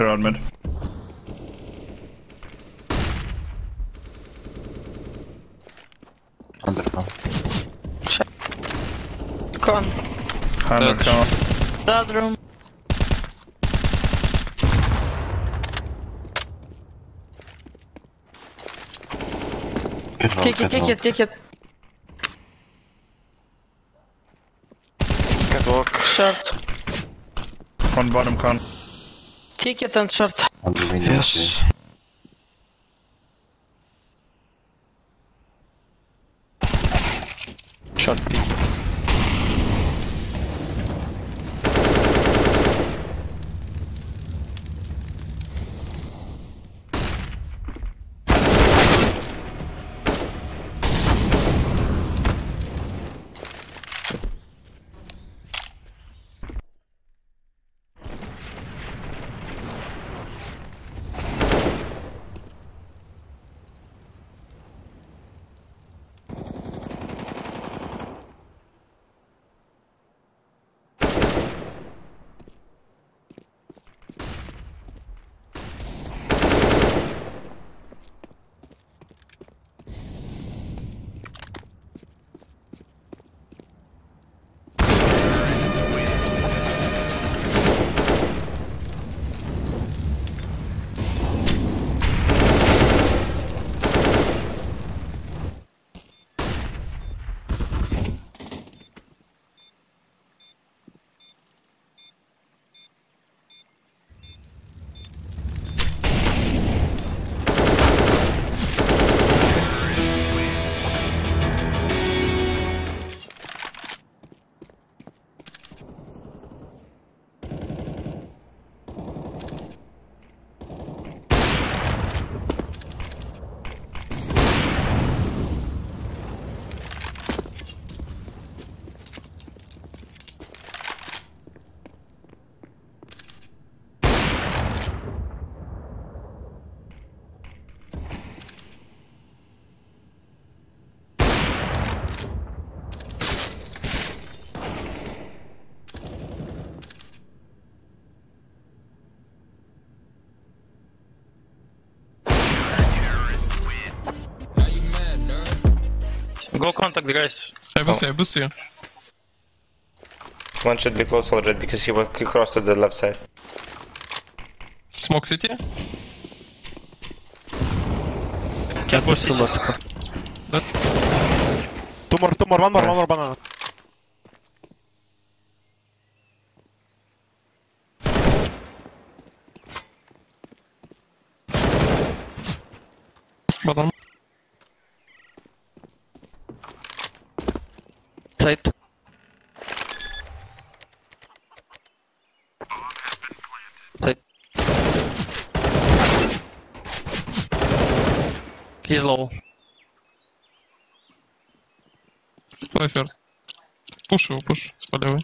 They're on mid. Underground. Shit. Go on. Underground. Third room. Ticket. Catwalk. Short. On bottom con. Ticket and short. On the window. Yes. Short P. Go contact the guys. I boost you. One should be close already because he crossed to the left side. Smoke city? Can't boost city. Two more, one more banana. Banana. Side. He's low. Play first. Push с полевой.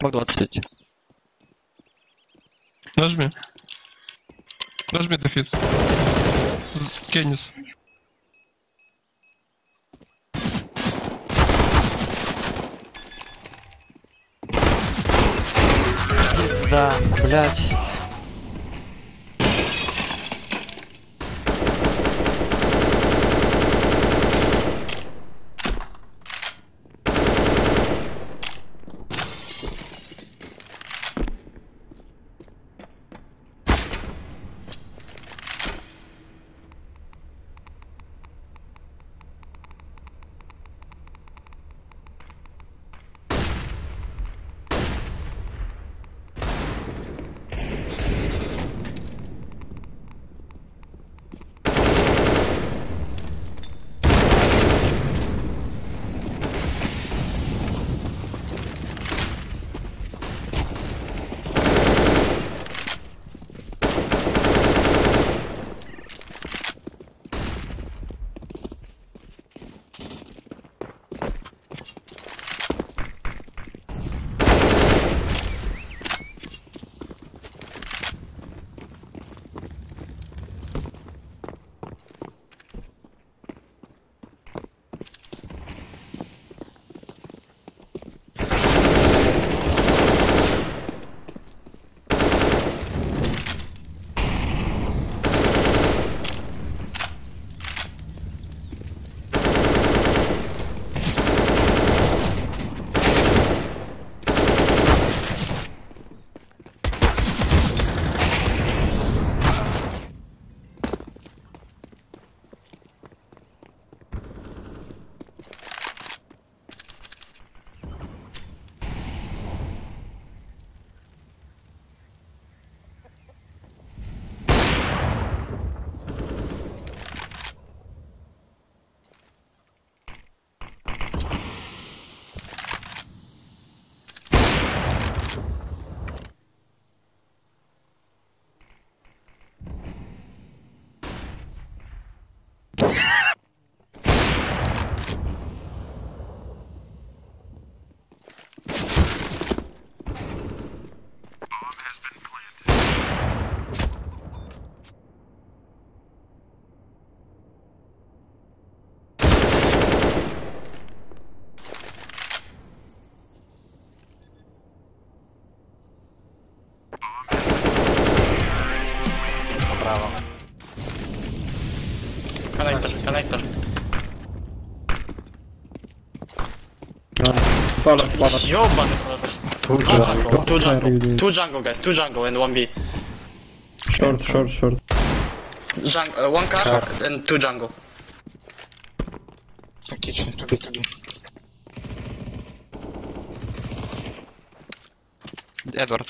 Мог 23. Нажми дефис. Кеннис. Да, блядь. Sektor. Balance, balance. Yo, balance. Two jungle guys, two jungle and one B. Short, short, short. Jungle, one car short. And two jungle. Kitchen, to B, to B. Edward.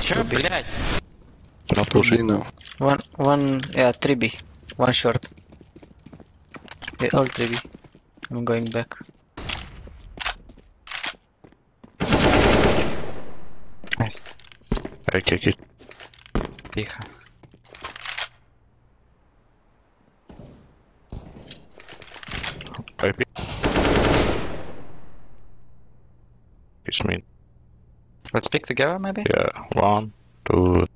Чё, блядь? One, yeah, 3B. One short. They all 3B. I'm going back. Nice. I take it. Тихо. I pick. It's me. Let's pick together, maybe? Yeah, 1, 2,